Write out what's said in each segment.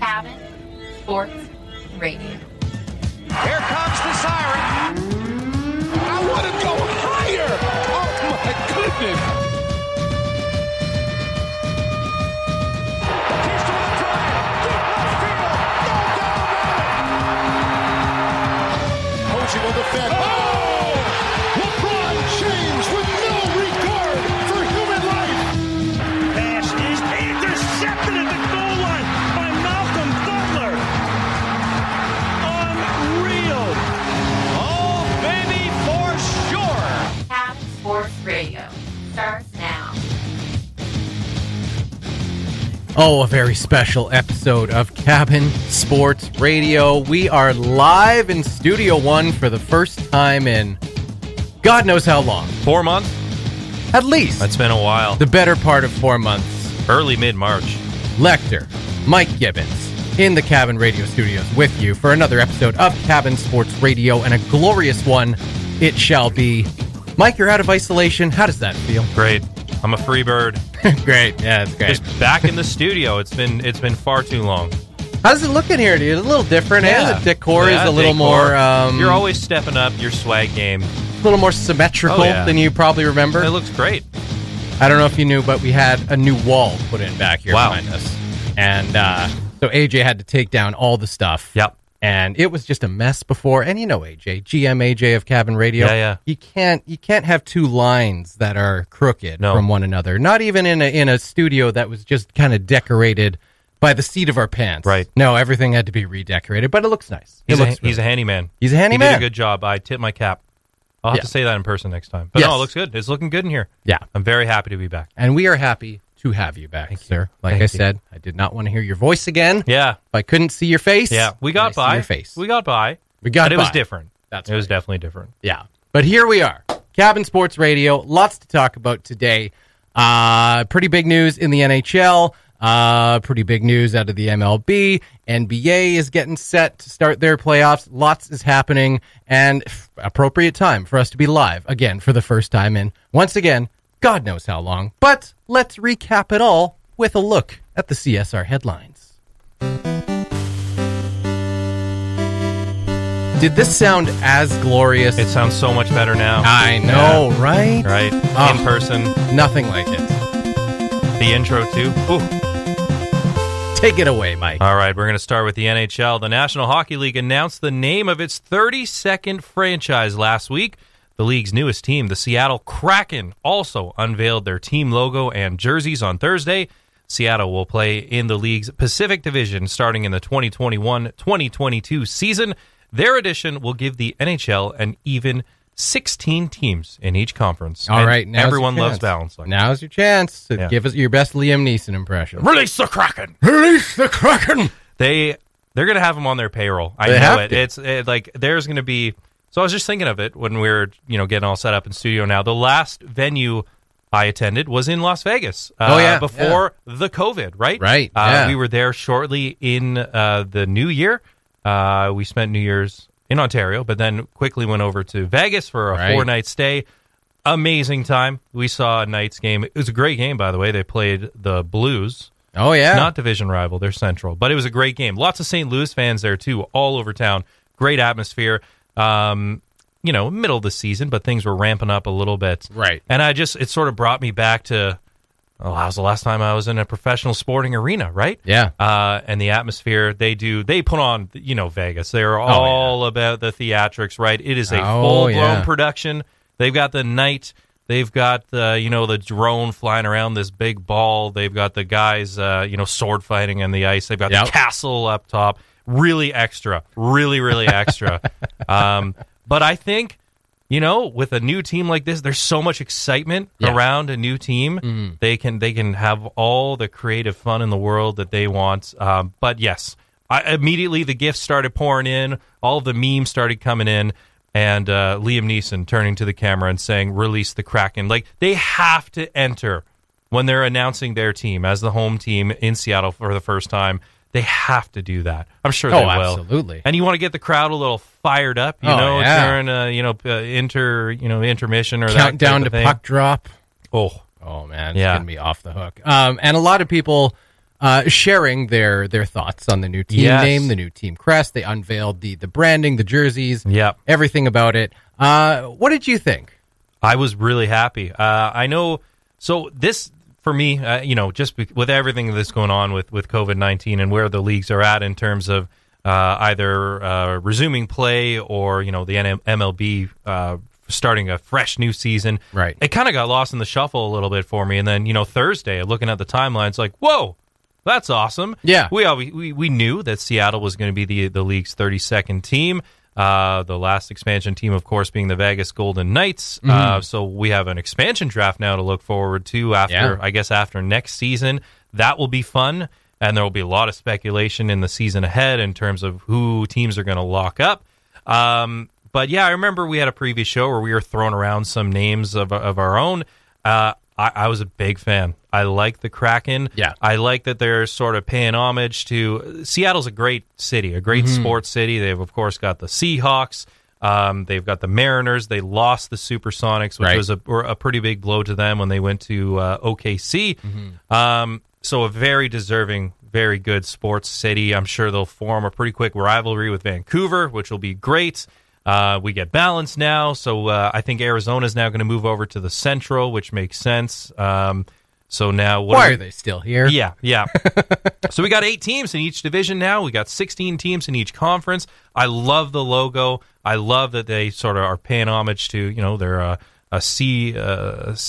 Cabin Sports Radio. Here comes the siren. I want to go higher. Oh, my goodness. Here's to the drive. Deep left field. Go, go, go. Posing on the fence. Oh! LeBron James with no regard for human life. Pass is intercepted at the goal line by Malcolm Butler. Unreal. Oh, baby, for sure. Cabin Sports Radio starts now. Oh, a very special episode of Cabin Sports Radio. We are live in Studio One for the first time in God knows how long. 4 months? At least. That's been a while. The better part of 4 months. Early mid-March. Lecter, Mike Gibbons, in the Cabin Radio Studios with you for another episode of Cabin Sports Radio, and a glorious one it shall be. Mike, you're out of isolation. How does that feel? Great. I'm a free bird. Great. Yeah, it's great. Just back in the studio. It's been far too long. How does it look in here, dude? It's a little different, and the decor is a little more... you're always stepping up your swag game. A little more symmetrical than you probably remember. It looks great. I don't know if you knew, but we had a new wall put in back here behind us. And so AJ had to take down all the stuff. Yep. And it was just a mess before. And you know AJ, GM AJ of Cabin Radio. Yeah, yeah. You can't have two lines that are crooked from one another. Not even in a studio that was just kind of decorated by the seat of our pants. Right. No, everything had to be redecorated, but it looks nice. He's a handyman. He's a handyman. He did a good job. I tip my cap. I'll have to say that in person next time. But no, it looks good. It's looking good in here. Yeah. I'm very happy to be back. And we are happy to have you back, sir. Like I said, I did not want to hear your voice again. Yeah. If I couldn't see your face. Yeah. We got by. Your face. We got by. We got by. But it was different. That's right. It was definitely different. Yeah. But here we are. Cabin Sports Radio. Lots to talk about today. Pretty big news in the NHL. Pretty big news out of the MLB. NBA is getting set to start their playoffs. Lots is happening, and appropriate time for us to be live again for the first time in, once again, God knows how long. But let's recap it all with a look at the CSR headlines. Did this sound as glorious? It sounds so much better now. I know, right? Right. In person. Nothing like it. The intro, too. Ooh. Take it away, Mike. All right, we're going to start with the NHL. The National Hockey League announced the name of its 32nd franchise last week. The league's newest team, the Seattle Kraken, also unveiled their team logo and jerseys on Thursday. Seattle will play in the league's Pacific Division starting in the 2021-2022 season. Their addition will give the NHL an even 16 teams in each conference. All right. Everyone loves balance. Now's your chance to give us your best Liam Neeson impression. Release the Kraken! Release the Kraken! They're going to have him on their payroll. I know it. It's like there's going to be... So I was just thinking of it when we were getting all set up in studio now. The last venue I attended was in Las Vegas. Before the COVID, right? Right. We were there shortly in the new year. We spent New Year's in Ontario, but then quickly went over to Vegas for a four-night stay. Amazing time. We saw a Knights game. It was a great game, by the way. They played the Blues. Oh, yeah. It's not division rival. They're Central. But it was a great game. Lots of St. Louis fans there, too, all over town. Great atmosphere. Middle of the season, but things were ramping up a little bit. Right. And it sort of brought me back to, that was the last time I was in a professional sporting arena, right? Yeah. And the atmosphere they put on, Vegas. They're all about the theatrics, right? It is a full-blown production. They've got the night. They've got the, the drone flying around this big ball. They've got the guys, sword fighting on the ice. They've got the castle up top. Really extra. Really, really extra. But I think... with a new team like this, there's so much excitement around a new team. Mm-hmm. They can have all the creative fun in the world that they want. But yes, immediately the gifts started pouring in. All of the memes started coming in. And Liam Neeson turning to the camera and saying, "Release the Kraken." Like, they have to enter when they're announcing their team as the home team in Seattle for the first time. They have to do that. I'm sure they will. Oh, absolutely. And you want to get the crowd a little fired up, during a intermission or countdown to puck drop. Oh, man, it's going to be off the hook. And a lot of people sharing their thoughts on the new team name, the new team crest. They unveiled the branding, the jerseys, everything about it. What did you think? I was really happy. I know. So this, for me, you know, just with everything that's going on with COVID-19 and where the leagues are at in terms of either resuming play or, you know, the MLB starting a fresh new season. Right. It kind of got lost in the shuffle a little bit for me. And then, you know, Thursday, looking at the timeline, it's like, whoa, that's awesome. Yeah. We knew that Seattle was going to be the league's 32nd team. The last expansion team, of course, being the Vegas Golden Knights. Mm-hmm. So we have an expansion draft now to look forward to after, I guess, after next season. That will be fun. And there will be a lot of speculation in the season ahead in terms of who teams are going to lock up. But yeah, I remember we had a previous show where we were throwing around some names of our own. I was a big fan. I like the Kraken. Yeah. I like that they're sort of paying homage to... Seattle's a great city, a great sports city. They've, of course, got the Seahawks. They've got the Mariners. They lost the Supersonics, which was a pretty big blow to them when they went to OKC. Mm-hmm. So a very deserving, very good sports city. I'm sure they'll form a pretty quick rivalry with Vancouver, which will be great. We get balance now, so I think Arizona's now going to move over to the Central, which makes sense. So now... Why are they still here? Yeah, yeah. So we got 8 teams in each division now. We got 16 teams in each conference. I love the logo. I love that they sort of are paying homage to, you know, their... seaboard.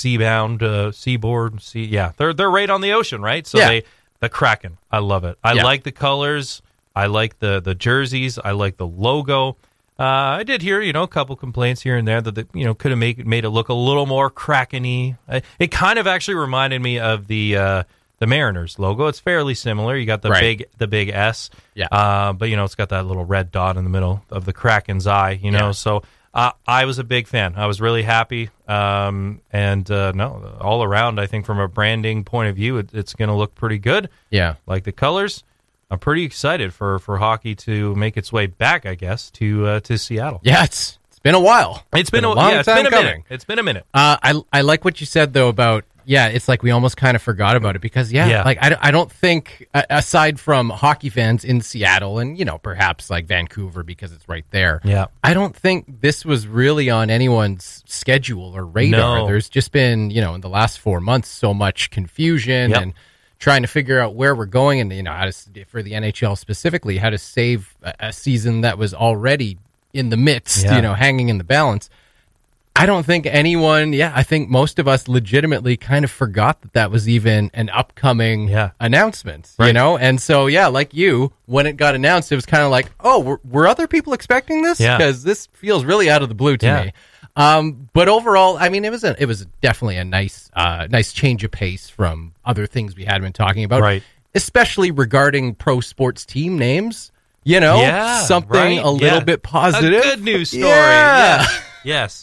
Yeah, they're right on the ocean, right? So the Kraken. I love it. I like the colors. I like the jerseys. I like the logo. I did hear, you know, a couple complaints here and there that you know could have made it look a little more Kraken-y. It kind of actually reminded me of the Mariners logo. It's fairly similar. You got the big S. Yeah. But you know, it's got that little red dot in the middle of the Kraken's eye. You know, so. I was a big fan. I was really happy. No, all around, I think from a branding point of view, it's going to look pretty good. Yeah. Like the colors. I'm pretty excited for hockey to make its way back, I guess, to Seattle. Yeah, it's been a while. It's been a minute. I like what you said, though, about, it's like we almost kind of forgot about it because, like I don't think, aside from hockey fans in Seattle and, you know, perhaps like Vancouver because it's right there, I don't think this was really on anyone's schedule or radar. No. There's just been, you know, in the last 4 months, so much confusion and trying to figure out where we're going and, you know, how to, for the NHL specifically, how to save a season that was already in the midst, you know, hanging in the balance. I don't think anyone, I think most of us legitimately kind of forgot that was even an upcoming announcement, you know? And so, like you, when it got announced, it was kind of like, oh, were other people expecting this? Because this feels really out of the blue to me. But overall, I mean, it was definitely a nice change of pace from other things we had been talking about, especially regarding pro sports team names, you know, something a little bit positive. A good news story, Yes.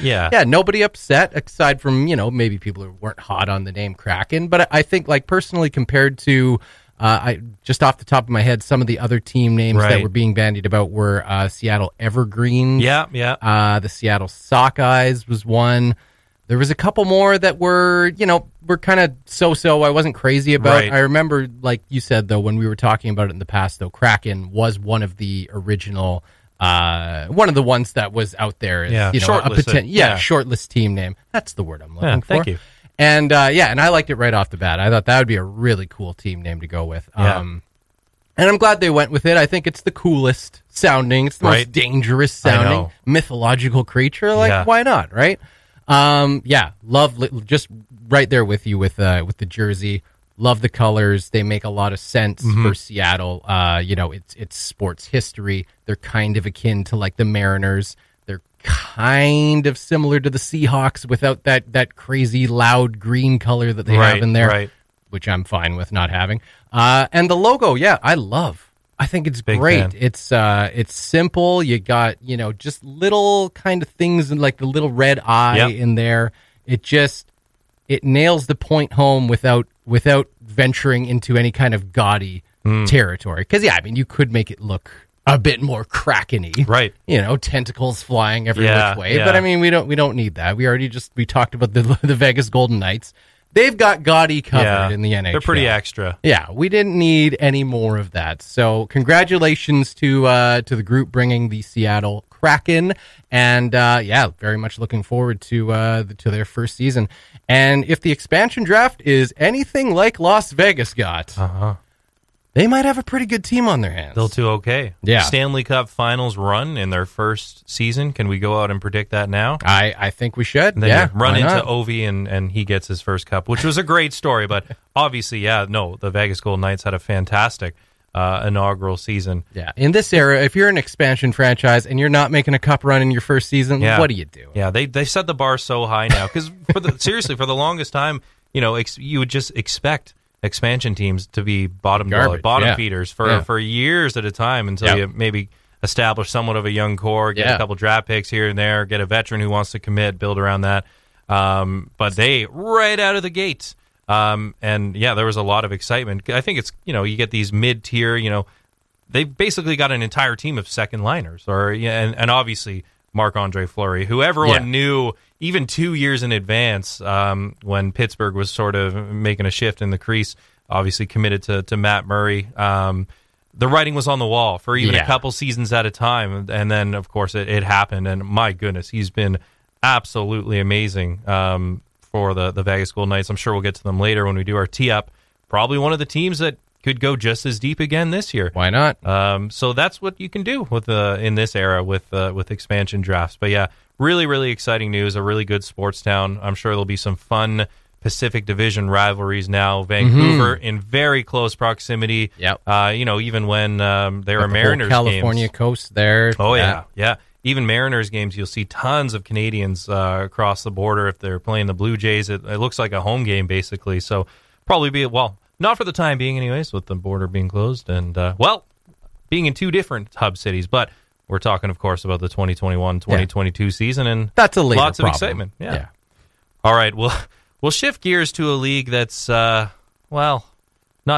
Yeah, nobody upset aside from, you know, maybe people who weren't hot on the name Kraken. But I think, like, personally, compared to, just off the top of my head, some of the other team names that were being bandied about were Seattle Evergreens. Yeah. The Seattle Sockeyes was one. There was a couple more that were, you know, were kind of so I wasn't crazy about. I remember, like you said, though, when we were talking about it in the past, though, Kraken was one of the original... one of the ones that was out there is, you know, shortlist team name. That's the word I'm looking for. Thank you. And, and I liked it right off the bat. I thought that would be a really cool team name to go with. And I'm glad they went with it. I think it's the coolest sounding. It's the most dangerous sounding mythological creature. Like, why not, right? Love, just right there with you with the jersey. Love the colors. They make a lot of sense for Seattle. You know, it's sports history. They're kind of akin to like the Mariners. They're kind of similar to the Seahawks without that crazy loud green color that they have in there, which I'm fine with not having. And the logo, I love. I think it's great. It's simple. You got, you know, just little kind of things and like the little red eye in there. It nails the point home without venturing into any kind of gaudy territory. Because, I mean, you could make it look a bit more Kraken-y. Right. You know, tentacles flying every which way. Yeah. But, I mean, we don't need that. We talked about the Vegas Golden Knights. They've got Gotti covered in the NHL. They're pretty extra. Yeah, we didn't need any more of that. So congratulations to the group bringing the Seattle Kraken. And, yeah, very much looking forward to their first season. And if the expansion draft is anything like Las Vegas got, they might have a pretty good team on their hands. They'll do okay. Yeah. Stanley Cup Finals run in their first season. Can we go out and predict that now? I think we should. And then run into Ovi and he gets his first cup, which was a great story. But obviously, the Vegas Golden Knights had a fantastic inaugural season. Yeah. In this era, if you're an expansion franchise and you're not making a cup run in your first season, what do you do? Yeah, they set the bar so high now. Because seriously, for the longest time, you would just expect expansion teams to be bottom feeders for years at a time until you maybe establish somewhat of a young core, get a couple draft picks here and there, get a veteran who wants to commit, build around that. But they, right out of the gates, there was a lot of excitement. I think it's, you get these mid-tier, they basically got an entire team of second liners, and obviously Marc-Andre Fleury, who everyone knew even 2 years in advance when Pittsburgh was sort of making a shift in the crease, obviously committed to Matt Murray. The writing was on the wall for even a couple seasons at a time. And then, of course, it happened. And my goodness, he's been absolutely amazing for the Vegas Golden Knights. I'm sure we'll get to them later when we do our tee-up. Probably one of the teams that could go just as deep again this year. Why not? So that's what you can do with in this era with expansion drafts. But yeah, really, really exciting news. A really good sports town. I'm sure there'll be some fun Pacific Division rivalries now. Vancouver in very close proximity. Yep. Even when there are Mariners games. California coast there. Oh yeah, yeah. Even Mariners games, you'll see tons of Canadians across the border if they're playing the Blue Jays. It looks like a home game basically. So probably be not for the time being, anyways, with the border being closed and, being in two different hub cities. But we're talking, of course, about the 2021-2022 season, and that's a later problem. Of excitement. Yeah. All right, we'll shift gears to a league that's, not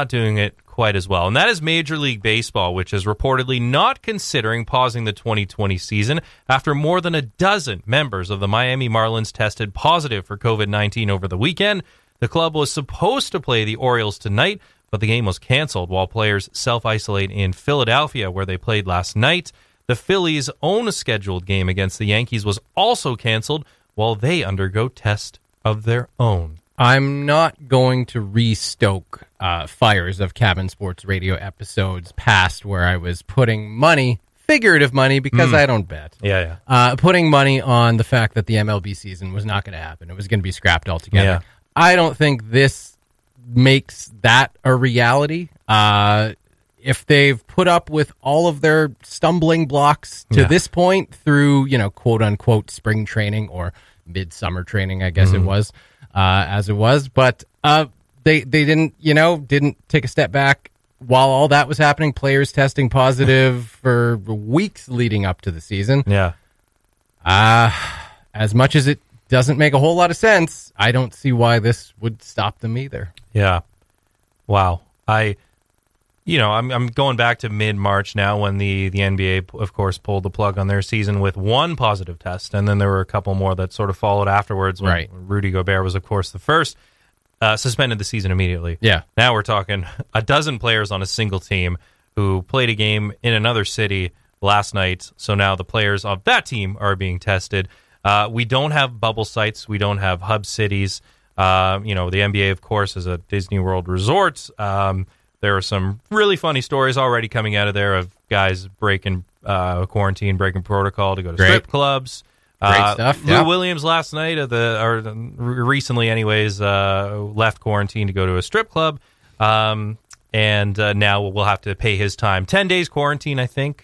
doing it quite as well, and that is Major League Baseball, which is reportedly not considering pausing the 2020 season after more than a dozen members of the Miami Marlins tested positive for COVID-19 over the weekend. The club was supposed to play the Orioles tonight, but the game was canceled while players self-isolate in Philadelphia, where they played last night. The Phillies' own scheduled game against the Yankees was also canceled while they undergo tests of their own. I'm not going to re-stoke fires of Cabin Sports Radio episodes past where I was putting money, figurative money, because I don't bet. Yeah, yeah. Putting money on the fact that the MLB season was not going to happen. It was going to be scrapped altogether. Yeah. I don't think this makes that a reality. If they've put up with all of their stumbling blocks to this point through, quote-unquote spring training or midsummer training, I guess it was, as it was. But they didn't take a step back while all that was happening. Players testing positive for weeks leading up to the season. Yeah. As much as it doesn't make a whole lot of sense, I don't see why this would stop them either. Yeah. Wow. I'm going back to mid-March now when the NBA, of course, pulled the plug on their season with one positive test, and then there were a couple more that sort of followed afterwards when Rudy Gobert was, of course, the first. Suspended the season immediately. Yeah. Now we're talking a dozen players on a single team who played a game in another city last night, so now the players of that team are being tested. We don't have bubble sites. We don't have hub cities. The NBA, of course, is a Disney World resort. There are some really funny stories already coming out of there of guys breaking quarantine, breaking protocol to go to strip clubs. Great stuff. Yeah. Lou Williams last night, recently anyways, left quarantine to go to a strip club. And now we'll have to pay his time. 10 days quarantine, I think.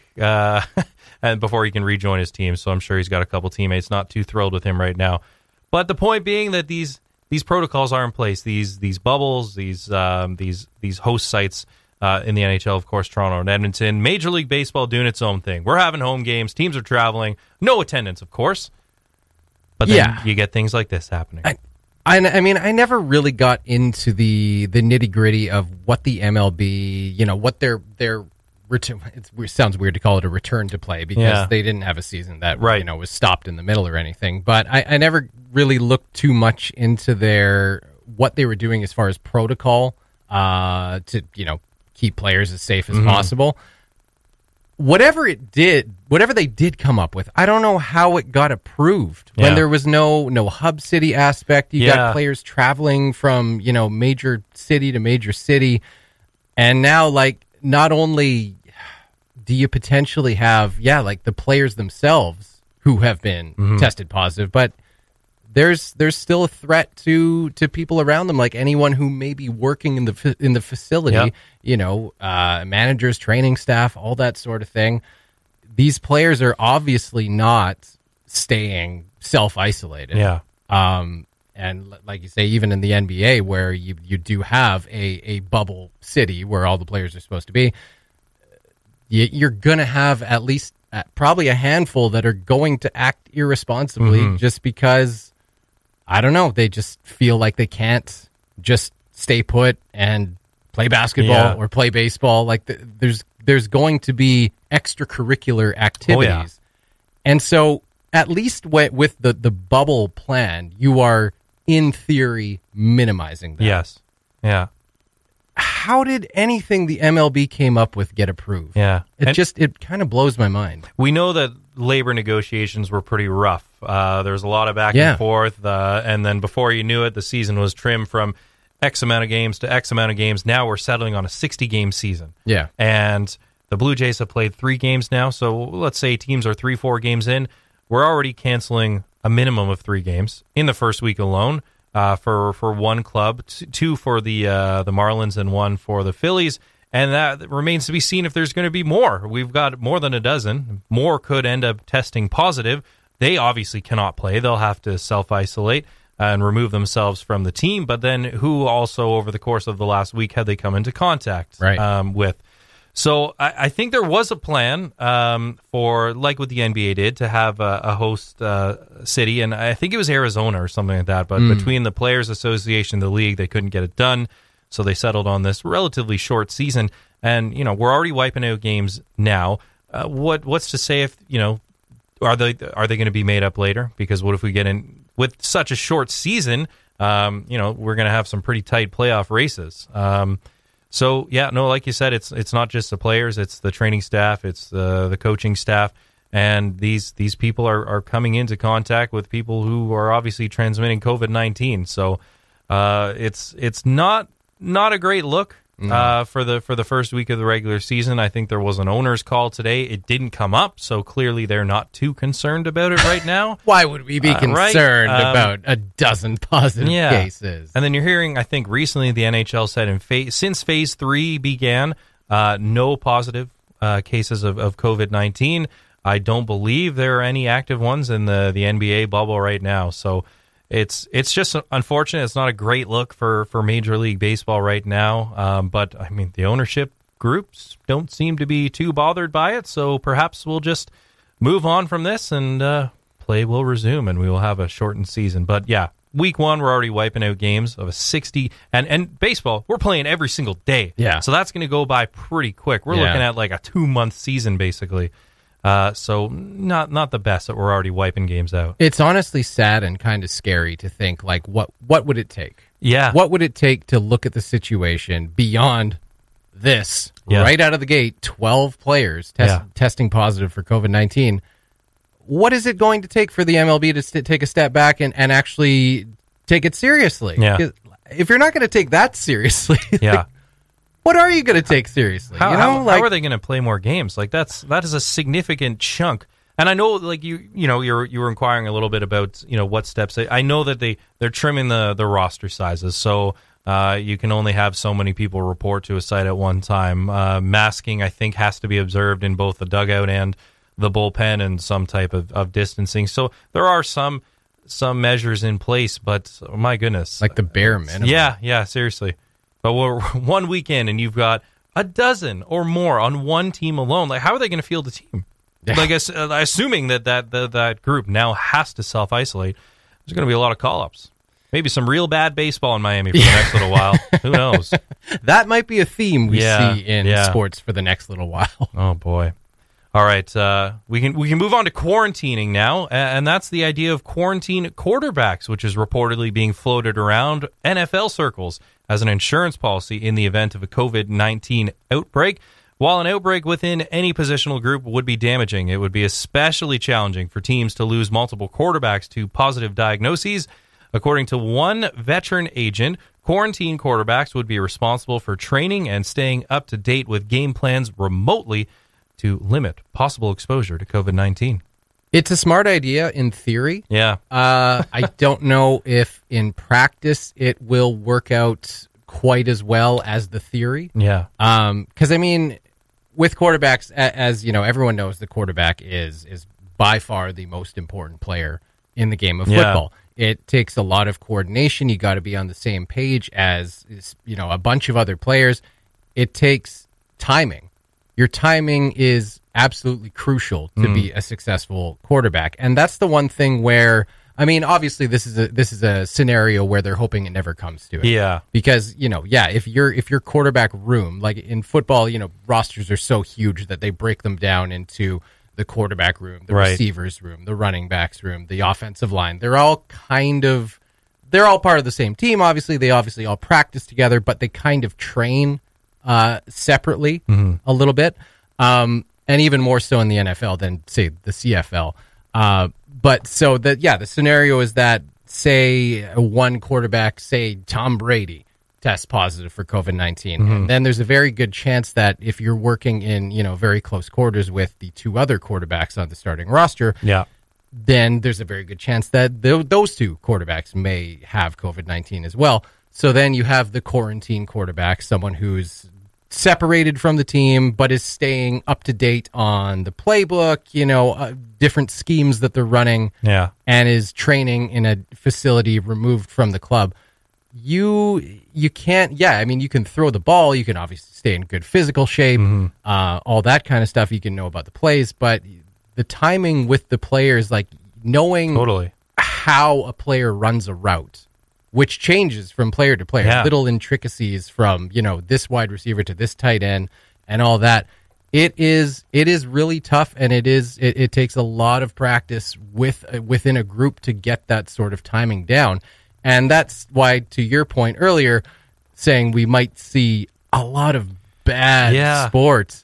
And before he can rejoin his team, so I'm sure he's got a couple teammates not too thrilled with him right now. But the point being that these protocols are in place, these bubbles, these host sites in the NHL, of course, Toronto and Edmonton. Major League Baseball doing its own thing. We're having home games, teams are traveling, no attendance, of course. But then you get things like this happening. I never really got into the nitty-gritty of what the MLB, what their it sounds weird to call it a return to play because they didn't have a season that was stopped in the middle or anything. But I never really looked too much into their what they were doing as far as protocol to, you know, keep players as safe as possible. Whatever it did, whatever they did come up with, I don't know how it got approved when there was no hub city aspect. You got players traveling from, you know, major city to major city. And now, like, not only do you potentially have, like the players themselves who have been tested positive, but there's still a threat to people around them, like anyone who may be working in the facility, you know, managers, training staff, all that sort of thing. These players are obviously not staying self-isolated. And like you say, even in the NBA, where you do have a bubble city where all the players are supposed to be, you're going to have at least probably a handful that are going to act irresponsibly just because... I don't know. They just feel like they can't just stay put and play basketball or play baseball. Like there's going to be extracurricular activities. And so at least with the bubble plan, you are in theory minimizing that. How did anything the MLB came up with get approved? It kind of blows my mind. We know that labor negotiations were pretty rough. There's a lot of back and forth, and then before you knew it, the season was trimmed from X amount of games to X amount of games. Now we're settling on a 60-game season. And the Blue Jays have played 3 games now, so let's say teams are 3-4 games in. We're already canceling a minimum of 3 games in the first week alone for one club, 2 for the Marlins and 1 for the Phillies. And that remains to be seen if there's going to be more. We've got more than a dozen. More could end up testing positive. They obviously cannot play. They'll have to self-isolate and remove themselves from the team. But then who also over the course of the last week had they come into contact with? So I think there was a plan for, like what the NBA did, to have a host city. And I think it was Arizona or something like that. But between the Players Association and the league, they couldn't get it done. So they settled on this relatively short season, and you know we're already wiping out games now. What's to say if you know are they going to be made up later? Because what if we get in with such a short season? You know we're going to have some pretty tight playoff races. So like you said, it's not just the players, it's the training staff, it's the coaching staff, and these people are coming into contact with people who are obviously transmitting COVID-19. So it's not a great look for the first week of the regular season. I think there was an owner's call today. It didn't come up, so clearly they're not too concerned about it right now. Why would we be concerned about a dozen positive cases? And then you're hearing, I think recently the NHL said since Phase 3 began, no positive cases of COVID-19. I don't believe there are any active ones in the NBA bubble right now, so... It's just unfortunate. It's not a great look for Major League Baseball right now. But, I mean, the ownership groups don't seem to be too bothered by it. So perhaps we'll just move on from this and play will resume and we will have a shortened season. But, yeah, week one, we're already wiping out games of a 60. And baseball, we're playing every single day. So that's going to go by pretty quick. We're looking at like a 2-month season basically. So not the best that we're already wiping games out. It's honestly sad and kind of scary to think, like, what would it take? What would it take to look at the situation beyond this? Right out of the gate, 12 players testing positive for COVID-19. What is it going to take for the MLB to take a step back and actually take it seriously? If you're not going to take that seriously... what are you going to take seriously? How are they going to play more games? Like that is a significant chunk. And I know, like you were inquiring a little bit about what steps. I know that they're trimming the roster sizes, so you can only have so many people report to a site at one time. Masking, I think, has to be observed in both the dugout and the bullpen, and some type of distancing. So there are some measures in place, but oh my goodness, like the bare minimum. Seriously. But we're one weekend, and you've got a dozen or more on one team alone. Like, how are they going to field a team? Like, assuming that group now has to self-isolate, there's going to be a lot of call-ups. Maybe some real bad baseball in Miami for the next little while. Who knows? That might be a theme we see in sports for the next little while. Oh, boy. All right, we can move on to quarantining now, and that's the idea of quarantine quarterbacks, which is reportedly being floated around NFL circles as an insurance policy in the event of a COVID-19 outbreak. While an outbreak within any positional group would be damaging, it would be especially challenging for teams to lose multiple quarterbacks to positive diagnoses. According to one veteran agent, quarantine quarterbacks would be responsible for training and staying up to date with game plans remotely to limit possible exposure to COVID-19. It's a smart idea in theory. Yeah. I don't know if in practice it will work out quite as well as the theory. Yeah. Because, I mean, with quarterbacks, as you know, everyone knows the quarterback is by far the most important player in the game of football. It takes a lot of coordination. You got to be on the same page as, you know, a bunch of other players. It takes timing. Your timing is absolutely crucial to be a successful quarterback. And that's the one thing where, I mean, obviously this is a scenario where they're hoping it never comes to it. Yeah. Because, you know, if your quarterback room, like in football, you know, rosters are so huge that they break them down into the quarterback room, the receivers room, the running backs room, the offensive line. They're all part of the same team. Obviously, they obviously all practice together, but they kind of train separately a little bit, and even more so in the NFL than, say, the CFL. But so the scenario is that, say, one quarterback, say Tom Brady, tests positive for COVID-19. And then there's a very good chance that if you're working in, you know, very close quarters with the two other quarterbacks on the starting roster, then there's a very good chance that those two quarterbacks may have COVID-19 as well. So then you have the quarantine quarterback, someone who's separated from the team but is staying up to date on the playbook, you know, different schemes that they're running, and is training in a facility removed from the club. You can't, I mean, you can throw the ball, you can obviously stay in good physical shape, all that kind of stuff, you can know about the plays, but the timing with the players, like knowing how a player runs a route, which changes from player to player, little intricacies from, you know, this wide receiver to this tight end and all that. It is really tough, and it takes a lot of practice within a group to get that sort of timing down. And that's why, to your point earlier, saying we might see a lot of bad sports,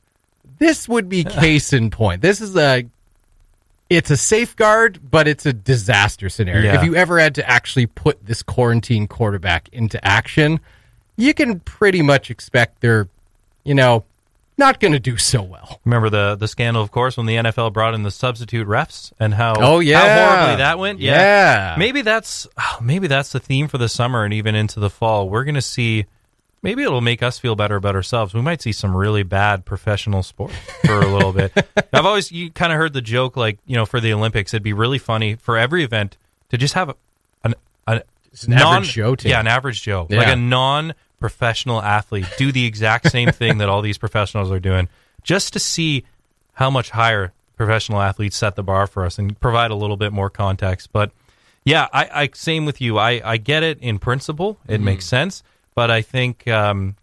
this would be case in point. This is it's a safeguard, but it's a disaster scenario. Yeah. If you ever had to actually put this quarantine quarterback into action, you can pretty much expect they're, you know, not going to do so well. Remember the scandal, of course, when the NFL brought in the substitute refs and how horribly that went? Yeah. Maybe that's the theme for the summer and even into the fall. We're going to see, maybe it'll make us feel better about ourselves. We might see some really bad professional sports for a little bit. You kind of heard the joke, like, you know, for the Olympics, it'd be really funny for every event to just have an average Joe team. Yeah, an average Joe. Yeah. Like a professional athlete do the exact same thing that all these professionals are doing, just to see how much higher professional athletes set the bar for us and provide a little bit more context. But yeah, I same with you. I get it in principle. It makes sense. But I think, and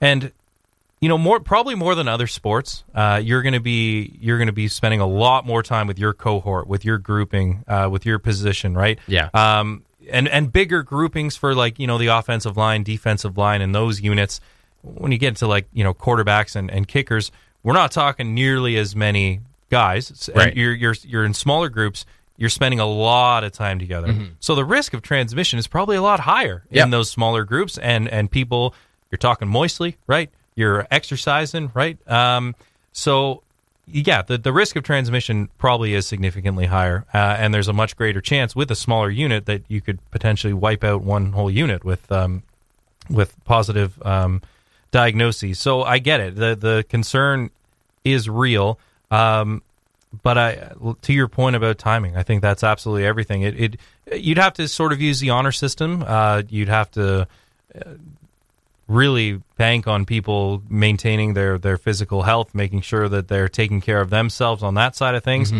you know, probably more than other sports, you're going to be spending a lot more time with your cohort, with your grouping, with your position, right? Yeah. And bigger groupings for, like, you know, the offensive line, defensive line, and those units. When you get to, like, you know, quarterbacks and kickers, we're not talking nearly as many guys. Right. And you're in smaller groups. You're spending a lot of time together. So the risk of transmission is probably a lot higher in those smaller groups. And people, you're talking moistly, right? You're exercising, right? So, yeah, the risk of transmission probably is significantly higher, and there's a much greater chance with a smaller unit that you could potentially wipe out one whole unit with positive diagnoses. So I get it. The concern is real, but to your point about timing, I think that's absolutely everything. You'd have to sort of use the honor system. You'd have to really bank on people maintaining their physical health, making sure that they're taking care of themselves on that side of things.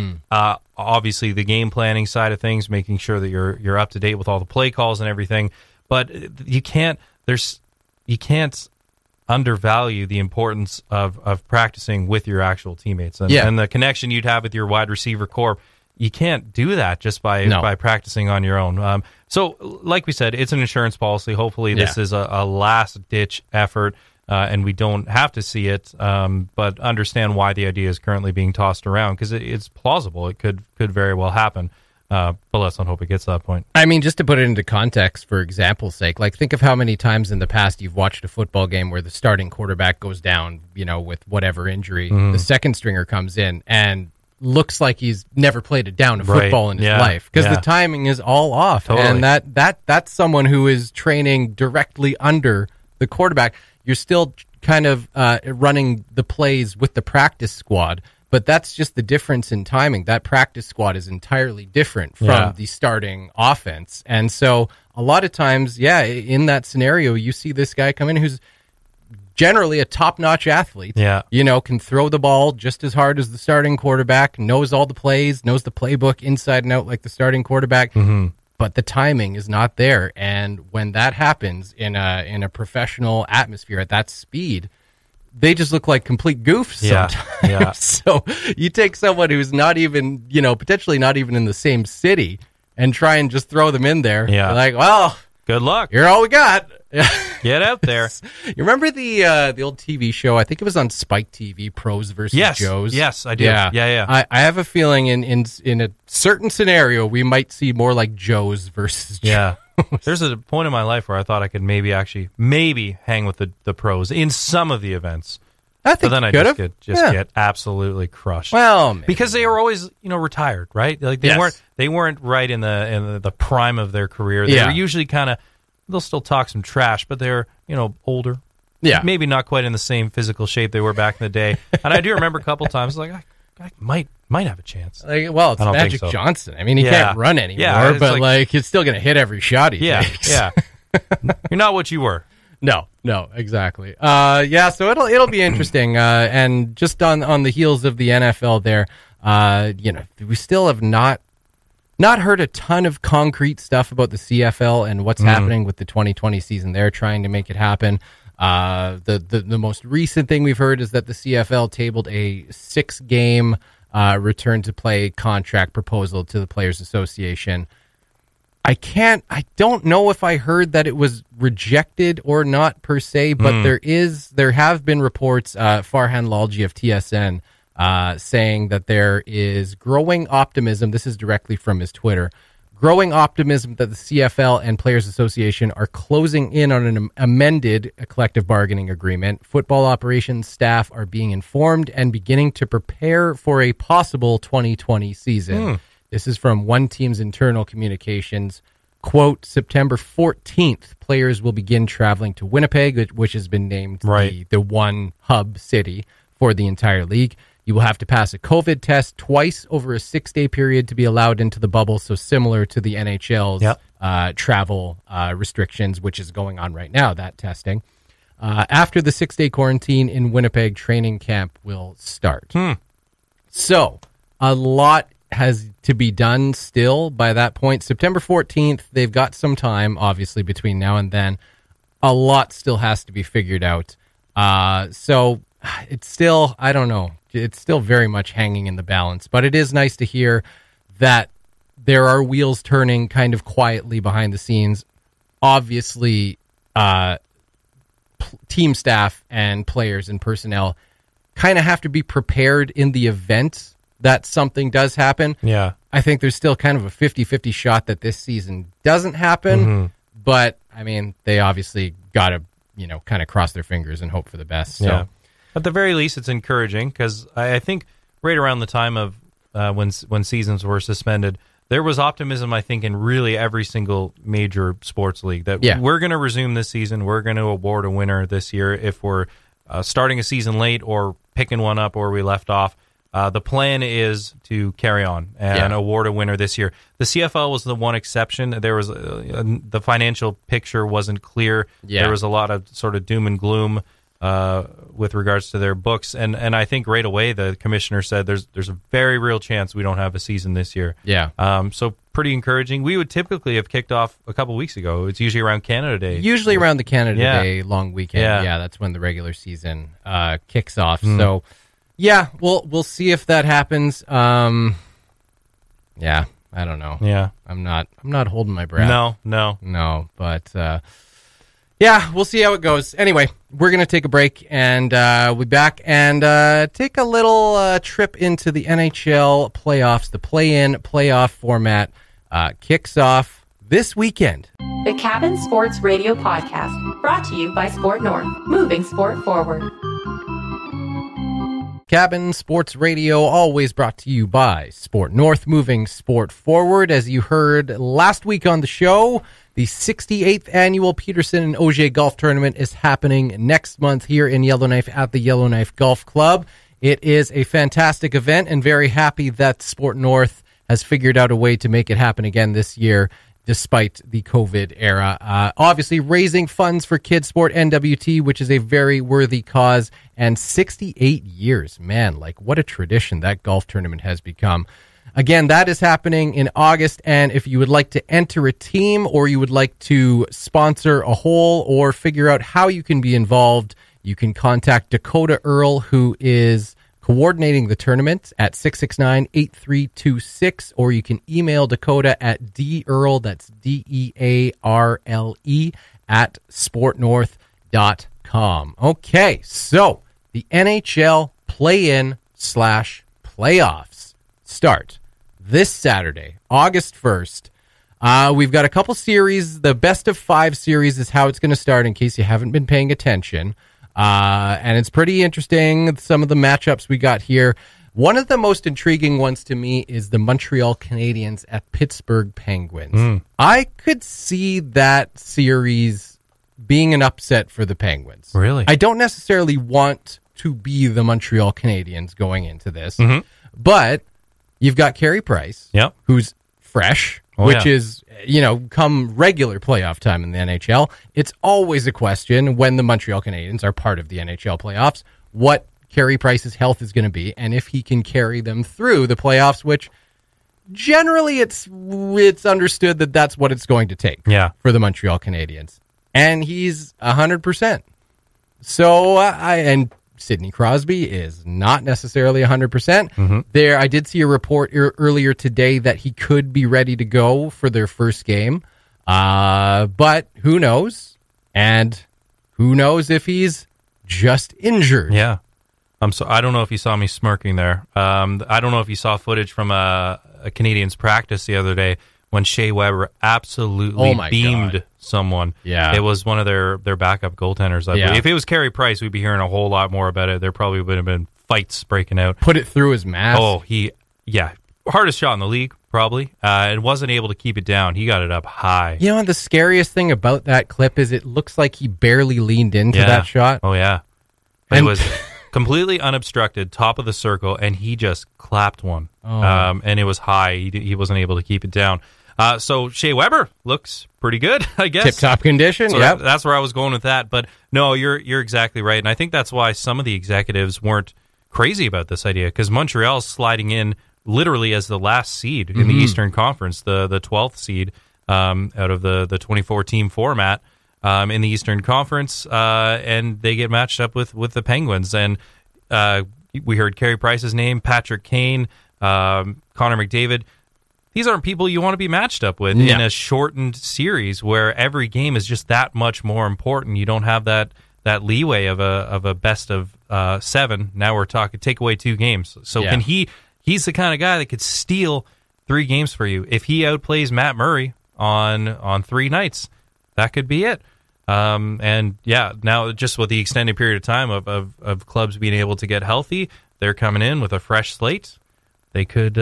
Obviously, the game planning side of things, making sure that you're up to date with all the play calls and everything. But you can't undervalue the importance of practicing with your actual teammates and the connection you'd have with your wide receiver corps. You can't do that just by practicing on your own. So, like we said, it's an insurance policy. Hopefully this is a last-ditch effort, and we don't have to see it, but understand why the idea is currently being tossed around, because it's plausible. It could very well happen. But let's not hope it gets to that point. I mean, just to put it into context, for example's sake, like think of how many times in the past you've watched a football game where the starting quarterback goes down, with whatever injury. The second stringer comes in and looks like he's never played a down of football in his life, because the timing is all off. Totally. And that's someone who is training directly under the quarterback. You're still kind of running the plays with the practice squad. But that's just the difference in timing. That practice squad is entirely different from the starting offense. And so a lot of times, in that scenario, you see this guy come in who's generally a top-notch athlete, can throw the ball just as hard as the starting quarterback, knows all the plays, knows the playbook inside and out like the starting quarterback, but the timing is not there. And when that happens in a professional atmosphere at that speed, they just look like complete goofs sometimes. Yeah. So you take someone who's not even, potentially not even in the same city and try and just throw them in there. Yeah. Like, well, good luck. You're all we got. Get out there. You remember the old TV show? I think it was on Spike TV, Pros versus Joes. Yes, I do. Yeah. I have a feeling in a certain scenario, we might see more like Joes versus Joes. Yeah. There's a point in my life where I thought I could maybe hang with the pros in some of the events. I think, but then I get absolutely crushed. Well, maybe. Because they were always, retired, right? Like they weren't right in the prime of their career. They were usually they'll still talk some trash, but they're, older. Yeah. Maybe not quite in the same physical shape they were back in the day. And I do remember a couple times like I might have a chance. It's Magic Johnson. I mean, he can't run anymore, but he's still going to hit every shot he takes. Yeah, you're not what you were. No, exactly. So it'll be interesting. And just on the heels of the NFL, there, we still have not heard a ton of concrete stuff about the CFL and what's happening with the 2020 season. They're trying to make it happen. The most recent thing we've heard is that the CFL tabled a 6-game return to play contract proposal to the Players Association. I don't know if I heard that it was rejected or not per se, but there have been reports, Farhan Lalji of TSN, saying that there is growing optimism. This is directly from his Twitter. Growing optimism that the CFL and Players Association are closing in on an amended collective bargaining agreement. Football operations staff are being informed and beginning to prepare for a possible 2020 season. This is from one team's internal communications. Quote, September 14th, players will begin traveling to Winnipeg, which has been named the one hub city for the entire league. You will have to pass a COVID test twice over a 6-day period to be allowed into the bubble, so similar to the NHL's travel restrictions, which is going on right now, that testing. After the 6-day quarantine in Winnipeg, training camp will start. So a lot has to be done still by that point. September 14th, they've got some time, obviously, between now and then. A lot still has to be figured out. So it's still, I don't know. It's still very much hanging in the balance, but it is nice to hear that there are wheels turning kind of quietly behind the scenes. Obviously, team staff and players and personnel kind of have to be prepared in the event that something does happen. Yeah. I think there's still kind of a 50-50 shot that this season doesn't happen, but I mean, they obviously got to, kind of cross their fingers and hope for the best. So. Yeah. At the very least, it's encouraging, because I think right around the time of when seasons were suspended, there was optimism, I think, in really every single major sports league that we're going to resume this season. We're going to award a winner this year if we're starting a season late or picking one up where we left off. The plan is to carry on and award a winner this year. The CFL was the one exception. There was the financial picture wasn't clear. Yeah. There was a lot of sort of doom and gloom with regards to their books. And I think right away the commissioner said there's a very real chance we don't have a season this year. Yeah. So pretty encouraging. We would typically have kicked off a couple weeks ago. It's usually around Canada Day. Usually around the Canada Day long weekend. Yeah, that's when the regular season kicks off. So, yeah, we'll see if that happens. Yeah, I don't know. Yeah. I'm not holding my breath. No, but... yeah, we'll see how it goes. Anyway, we're going to take a break, and we'll be back and take a little trip into the NHL playoffs. The play-in playoff format kicks off this weekend. The Cabin Sports Radio Podcast, brought to you by Sport North, moving sport forward. Cabin Sports Radio, always brought to you by Sport North, moving sport forward. As you heard last week on the show, the 68th annual Peterson and Auger Golf Tournament is happening next month here in Yellowknife at the Yellowknife Golf Club. It is a fantastic event, and very happy that Sport North has figured out a way to make it happen again this year, despite the COVID era. Obviously, raising funds for Kids Sport NWT, which is a very worthy cause, and 68 years. Man, like, what a tradition that golf tournament has become. Again, that is happening in August, and if you would like to enter a team, or you would like to sponsor a hole, or figure out how you can be involved, you can contact Dakota Earl, who is coordinating the tournament, at 669-8326, or you can email Dakota at dearle, that's D-E-A-R-L-E, at sportnorth.com. Okay, so the NHL play-in/playoffs start this Saturday, August 1st. We've got a couple series. The best-of-5 series is how it's going to start, in case you haven't been paying attention. And it's pretty interesting, some of the matchups we got here. One of the most intriguing ones to me is the Montreal Canadiens at Pittsburgh Penguins. I could see that series being an upset for the Penguins. Really? I don't necessarily want to be the Montreal Canadiens going into this, but you've got Carey Price, who's fresh, is, you know, come regular playoff time in the NHL, it's always a question when the Montreal Canadiens are part of the NHL playoffs, what Carey Price's health is going to be, and if he can carry them through the playoffs, which generally it's understood that that's what it's going to take for the Montreal Canadiens. And he's 100%. So, and Sidney Crosby is not necessarily 100%. There, I did see a report earlier today that he could be ready to go for their first game. But who knows? And who knows if he's just injured? Yeah. I don't know if you saw me smirking there. I don't know if you saw footage from a Canadiens practice the other day when Shea Weber absolutely beamed someone. Yeah. It was one of their backup goaltenders. I believe. If it was Carey Price, we'd be hearing a whole lot more about it. There probably would have been fights breaking out. Put it through his mask. Hardest shot in the league, probably, and wasn't able to keep it down. He got it up high. You know, and the scariest thing about that clip is it looks like he barely leaned into that shot. Oh, yeah. It was completely unobstructed, top of the circle, and he just clapped one. And it was high. He wasn't able to keep it down. So Shea Weber looks pretty good, I guess. Tip-top condition, so that's where I was going with that. But no, you're exactly right. And I think that's why some of the executives weren't crazy about this idea, because Montreal's sliding in literally as the last seed in the Eastern Conference, the 12th seed out of the 24-team format in the Eastern Conference, and they get matched up with the Penguins. And we heard Carey Price's name, Patrick Kane, Connor McDavid. These aren't people you want to be matched up with in a shortened series where every game is just that much more important. You don't have that leeway of a best of seven. Now we're talking take away 2 games. So can he's the kind of guy that could steal 3 games for you. If he outplays Matt Murray on 3 nights, that could be it. And yeah, now just with the extended period of time of clubs being able to get healthy, they're coming in with a fresh slate. They could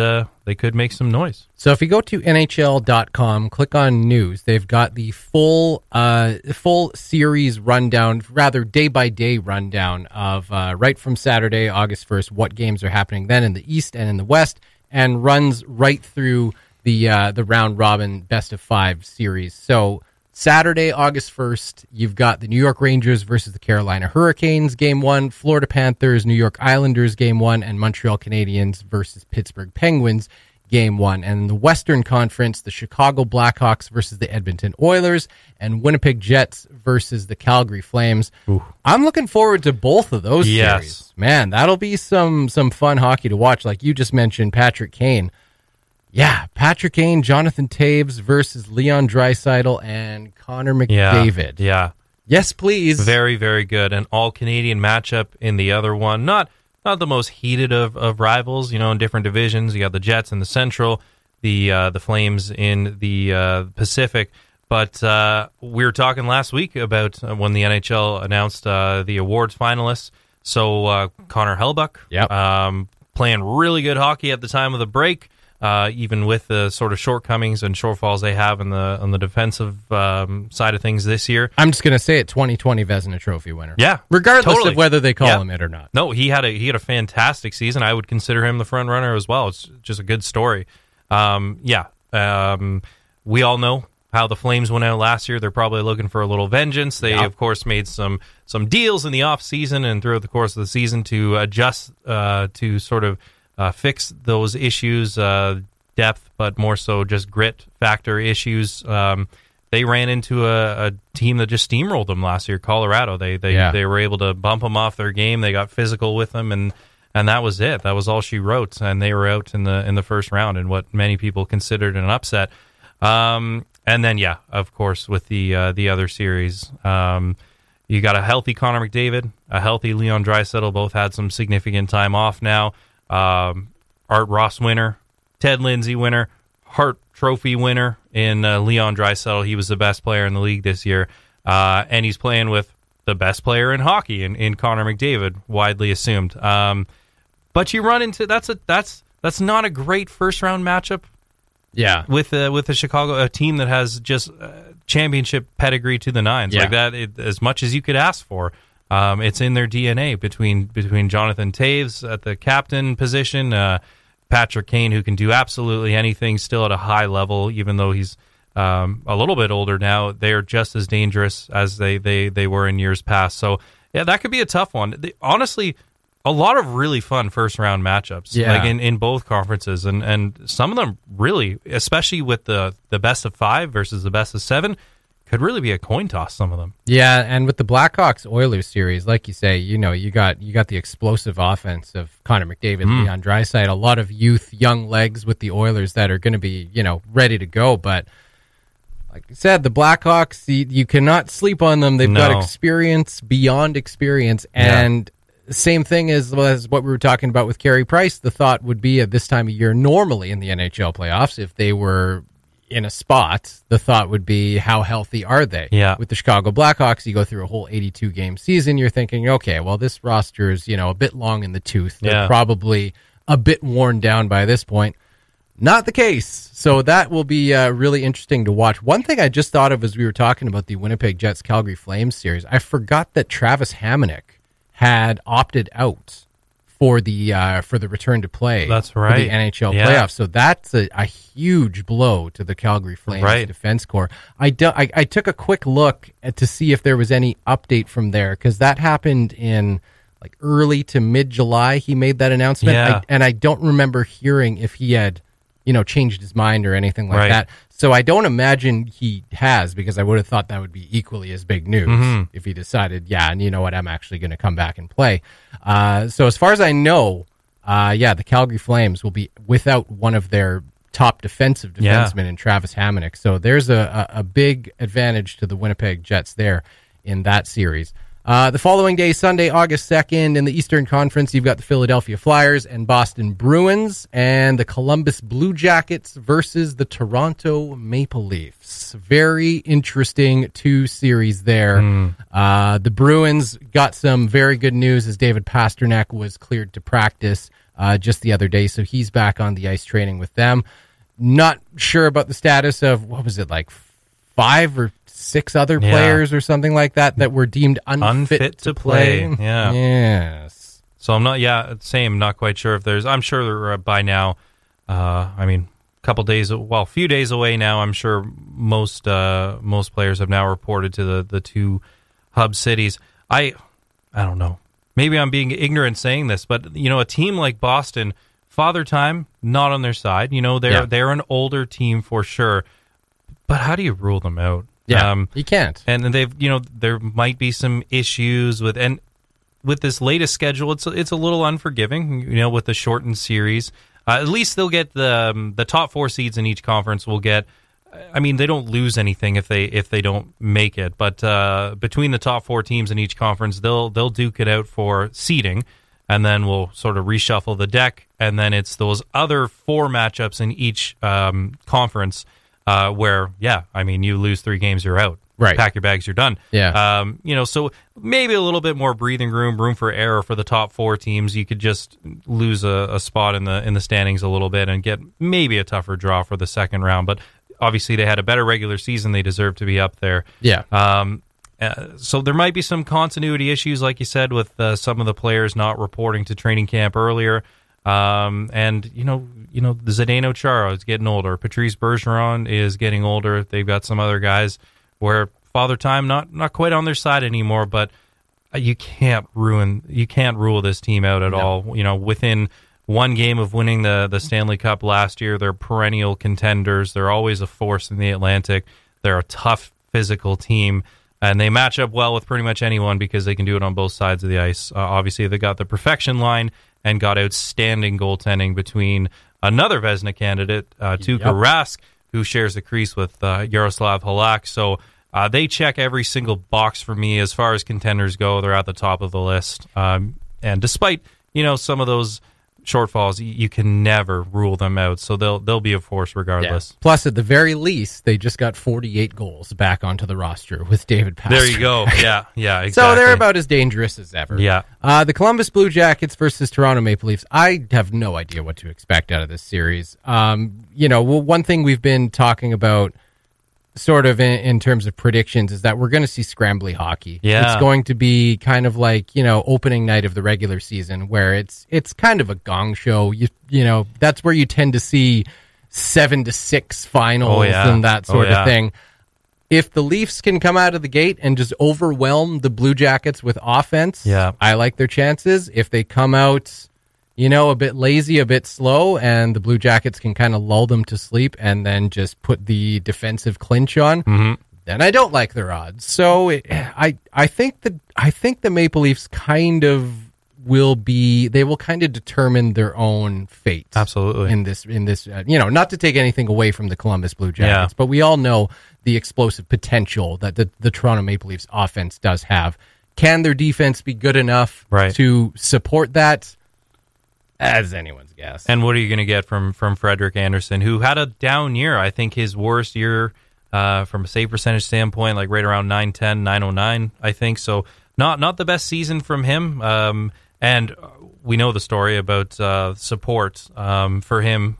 make some noise. So if you go to NHL.com, click on news, they've got the full series rundown, rather day-by-day rundown of right from Saturday, August 1st, what games are happening then in the East and in the West, and runs right through the round-robin best-of-5 series. So Saturday, August 1st, you've got the New York Rangers versus the Carolina Hurricanes, Game 1, Florida Panthers, New York Islanders, Game 1, and Montreal Canadiens versus Pittsburgh Penguins, Game 1. And in the Western Conference, the Chicago Blackhawks versus the Edmonton Oilers, and Winnipeg Jets versus the Calgary Flames. Ooh. I'm looking forward to both of those series. Man, that'll be some fun hockey to watch. Like you just mentioned, Patrick Kane. Yeah, Patrick Kane, Jonathan Toews versus Leon Draisaitl and Connor McDavid. Yeah. Yes, please. Very, very good. An all-Canadian matchup in the other one. Not the most heated of rivals, you know, in different divisions. You got the Jets in the Central, the Flames in the Pacific. But we were talking last week about when the NHL announced the awards finalists. So Connor Hellbuck playing really good hockey at the time of the break, even with the sort of shortcomings and shortfalls they have on the defensive side of things this year. I'm just going to say it, 2020 Vezina Trophy winner. Yeah, regardless of whether they call him it or not. No, he had a fantastic season. I would consider him the front runner as well. It's just a good story. We all know how the Flames went out last year. They're probably looking for a little vengeance. They, of course, made some deals in the offseason and throughout the course of the season to adjust to sort of fix those issues, depth, but more so just grit factor issues. They ran into a team that just steamrolled them last year, Colorado. They were able to bump them off their game. They got physical with them, and that was it. That was all she wrote, and they were out in the first round in what many people considered an upset. And then, of course, with the other series, you got a healthy Connor McDavid, a healthy Leon Draisaitl. Both had some significant time off now. Art Ross winner, Ted Lindsay winner, Hart Trophy winner in Leon Draisaitl. He was the best player in the league this year, and he's playing with the best player in hockey in Connor McDavid, widely assumed. But you run into that's not a great first round matchup. Yeah, with the Chicago, a team that has just championship pedigree to the nines like that, as much as you could ask for. It's in their DNA between Jonathan Toews at the captain position, Patrick Kane, who can do absolutely anything still at a high level, even though he's a little bit older now. They're just as dangerous as they were in years past. So, yeah, that could be a tough one. Honestly, a lot of really fun first-round matchups like in both conferences, and some of them really, especially with the best of five versus the best of seven, could really be a coin toss, some of them. Yeah, and with the Blackhawks-Oilers series, like you say, you know, you got the explosive offense of Connor McDavid, Leon Draisaitl, a lot of youth, young legs with the Oilers that are going to be, you know, ready to go. But like you said, the Blackhawks, you cannot sleep on them. They've got experience beyond experience. And same thing as what we were talking about with Carey Price. The thought would be at this time of year, normally in the NHL playoffs, if they were in a spot, the thought would be, how healthy are they? Yeah. With the Chicago Blackhawks, you go through a whole 82-game season, you're thinking, okay, well, this roster is, you know, a bit long in the tooth. They're probably a bit worn down by this point. Not the case. So that will be really interesting to watch. One thing I just thought of as we were talking about the Winnipeg Jets-Calgary Flames series, I forgot that Travis Hamonic had opted out for the return to play. That's right. For the NHL playoffs. So that's a huge blow to the Calgary Flames defense corps. I took a quick look to see if there was any update from there, because that happened in like early to mid-July. He made that announcement, and I don't remember hearing if he had, you know, changed his mind or anything like that. So I don't imagine he has, because I would have thought that would be equally as big news if he decided, and you know what, I'm actually going to come back and play. So as far as I know, the Calgary Flames will be without one of their top defensemen in Travis Hamonic. So there's a big advantage to the Winnipeg Jets there in that series. The following day, Sunday, August 2nd, in the Eastern Conference, you've got the Philadelphia Flyers and Boston Bruins, and the Columbus Blue Jackets versus the Toronto Maple Leafs. Very interesting two series there. The Bruins got some very good news as David Pasternak was cleared to practice just the other day, so he's back on the ice training with them. Not sure about the status of, what was it, like 5 or 6 other players or something like that were deemed unfit to play. Yes. So I'm not quite sure if there's, I'm sure by now, I mean, few days away now. I'm sure most players have now reported to the two hub cities. I don't know. Maybe I'm being ignorant saying this, but you know, a team like Boston, Father Time not on their side. You know, they're an older team for sure. But how do you rule them out? Yeah, you can't. And they've, you know, there might be some issues with this latest schedule. It's a little unforgiving, you know, with the shortened series. At least they'll get the top four seeds in each conference will get. I mean, they don't lose anything if they don't make it. But between the top four teams in each conference, they'll duke it out for seeding, and then we'll sort of reshuffle the deck. And then it's those other four matchups in each conference where, yeah, I mean, you lose three games, you're out. Right. Pack your bags, you're done. Yeah. You know, so maybe a little bit more breathing room for error for the top four teams. You could just lose a spot in the standings a little bit and get maybe a tougher draw for the second round. But obviously, they had a better regular season. They deserve to be up there. Yeah. So there might be some continuity issues, like you said, with some of the players not reporting to training camp earlier. And you know, Zdeno Chara is getting older. Patrice Bergeron is getting older. They've got some other guys where Father Time not quite on their side anymore, but you can't rule this team out at all. You know, within one game of winning the Stanley Cup last year, they're perennial contenders. They're always a force in the Atlantic. They're a tough physical team, and they match up well with pretty much anyone because they can do it on both sides of the ice. Obviously, they got the perfection line and got outstanding goaltending between another Vezina candidate, Tuukka Rask, who shares the crease with Yaroslav Halak. So they check every single box for me. As far as contenders go, they're at the top of the list. And despite, you know, some of those shortfalls, you can never rule them out. So they'll be a force regardless. Yeah. Plus, at the very least, they just got 48 goals back onto the roster with David Pastrnak. There you go. Yeah, exactly. So they're about as dangerous as ever. Yeah. The Columbus Blue Jackets versus Toronto Maple Leafs. I have no idea what to expect out of this series. You know, well, one thing we've been talking about sort of in terms of predictions is that we're going to see scrambly hockey. Yeah. It's going to be kind of like, you know, opening night of the regular season where it's kind of a gong show. You know, that's where you tend to see 7-6 finals and that sort of thing. If the Leafs can come out of the gate and just overwhelm the Blue Jackets with offense, I like their chances. If they come out, you know, a bit lazy, a bit slow, and the Blue Jackets can kind of lull them to sleep and then just put the defensive clinch on, then I don't like their odds. So I think the Maple Leafs kind of will kind of determine their own fate. Absolutely. In this you know, not to take anything away from the Columbus Blue Jackets, but we all know the explosive potential that the Toronto Maple Leafs offense does have. Can their defense be good enough to support that? As anyone's guess. And what are you going to get from Frederik Andersen, who had a down year? I think his worst year from a save percentage standpoint, like right around 910, 909, I think. So not the best season from him. And we know the story about support for him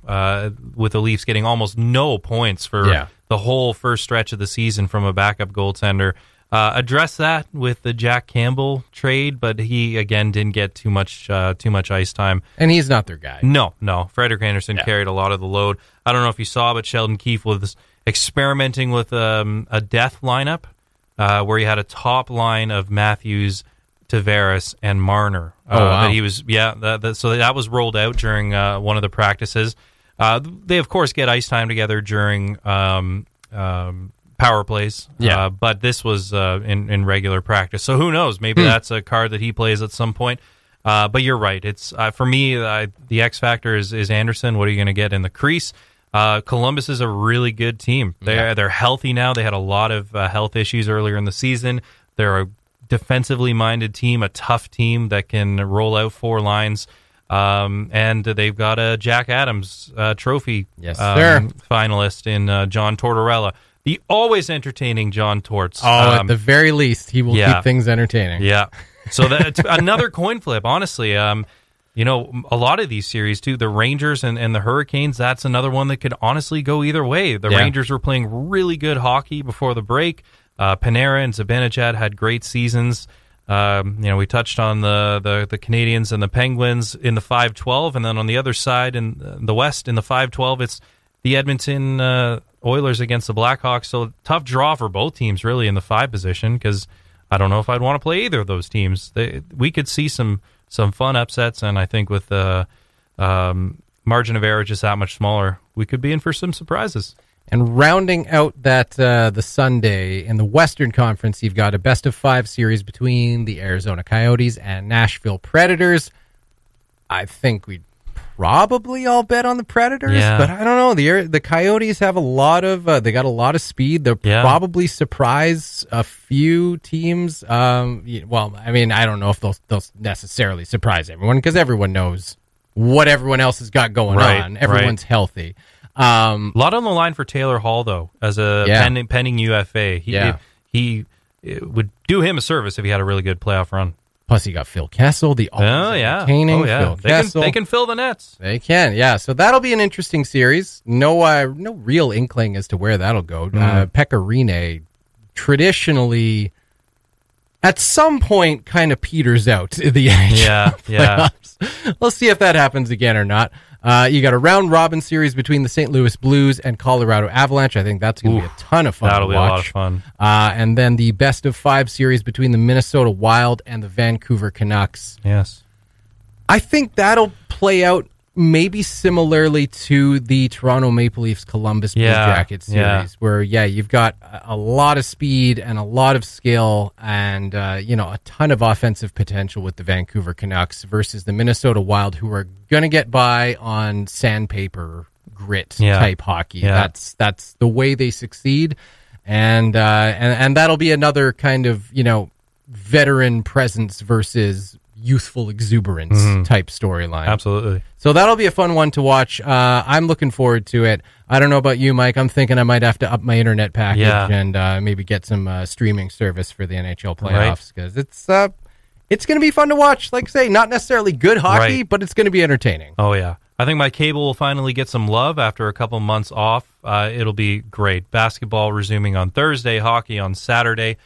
with the Leafs getting almost no points for the whole first stretch of the season from a backup goaltender. Address that with the Jack Campbell trade, but he again didn't get too much ice time, and he's not their guy. No, Frederik Andersen carried a lot of the load. I don't know if you saw, but Sheldon Keefe was experimenting with a death lineup where he had a top line of Matthews, Tavares, and Marner. That he was so that was rolled out during one of the practices. They of course get ice time together during. Power plays, but this was in regular practice. So who knows? Maybe that's a card that he plays at some point. But you're right. It's for me, the X factor is Andersen. What are you going to get in the crease? Columbus is a really good team. They're healthy now. They had a lot of health issues earlier in the season. They're a defensively minded team, a tough team that can roll out four lines. And they've got a Jack Adams trophy finalist in John Tortorella. The always entertaining John Torts. At the very least, he will keep things entertaining. Yeah. So that's another coin flip, honestly. You know, a lot of these series, too, the Rangers and the Hurricanes, that's another one that could honestly go either way. The Rangers were playing really good hockey before the break. Panera and Zibanejad had great seasons. You know, we touched on the Canadians and the Penguins in the 5-12, and then on the other side in the West in the 5-12, it's the Edmonton Oilers against the Blackhawks. So tough draw for both teams, really, in the five position, because I don't know if I'd want to play either of those teams. We could see some fun upsets, and I think with the margin of error just that much smaller, we could be in for some surprises. And rounding out that the Sunday in the Western Conference, you've got a best-of-5 series between the Arizona Coyotes and Nashville Predators. I think we'd probably all bet on the Predators, but I don't know. The Coyotes have a lot of they got a lot of speed. They'll probably surprise a few teams. Well, I mean, I don't know if they'll necessarily surprise everyone, because everyone knows what everyone else has got going on. Everyone's healthy. A lot on the line for Taylor Hall, though, as a pending UFA. It would do him a service if he had a really good playoff run. Plus, you got Phil Kessel, the entertaining Phil Kessel. They can fill the nets. They can, yeah. So that'll be an interesting series. No real inkling as to where that'll go. Pekka Rinne traditionally, at some point, kind of peters out the NHL playoffs. We'll see if that happens again or not. You got a round-robin series between the St. Louis Blues and Colorado Avalanche. I think that's going to be a ton of fun to watch. That'll be a lot of fun. And then the best-of-5 series between the Minnesota Wild and the Vancouver Canucks. Yes. I think that'll play out maybe similarly to the Toronto Maple Leafs Columbus Blue Jackets series, where, you've got a lot of speed and a lot of skill and, a ton of offensive potential with the Vancouver Canucks versus the Minnesota Wild, who are going to get by on sandpaper grit type hockey. Yeah. That's the way they succeed. And that'll be another kind of, veteran presence versus youthful exuberance type storyline. Absolutely. So that'll be a fun one to watch. I'm looking forward to it. I don't know about you, Mike. I'm thinking I might have to up my internet package and maybe get some streaming service for the NHL playoffs, because it's going to be fun to watch. Like I say, not necessarily good hockey, but it's going to be entertaining. Oh, yeah. I think my cable will finally get some love after a couple months off. It'll be great. Basketball resuming on Thursday, hockey on Saturday.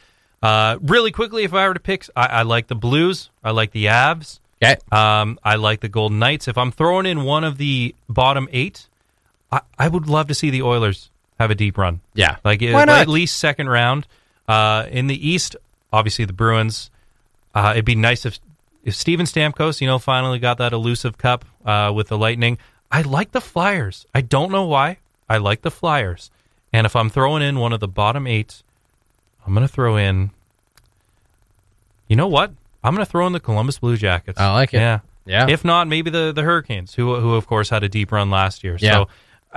Really quickly, if I were to pick, I like the Blues. I like the Avs. Okay. I like the Golden Knights. If I'm throwing in one of the bottom 8, I would love to see the Oilers have a deep run. Yeah. Why not? At least second round. In the East, obviously the Bruins. It'd be nice if Steven Stamkos, finally got that elusive cup with the Lightning. I like the Flyers. I don't know why. I like the Flyers. And if I'm throwing in one of the bottom 8, I'm going to throw in, I'm going to throw in the Columbus Blue Jackets. I like it. Yeah. If not, maybe the Hurricanes, who of course had a deep run last year. Yeah. So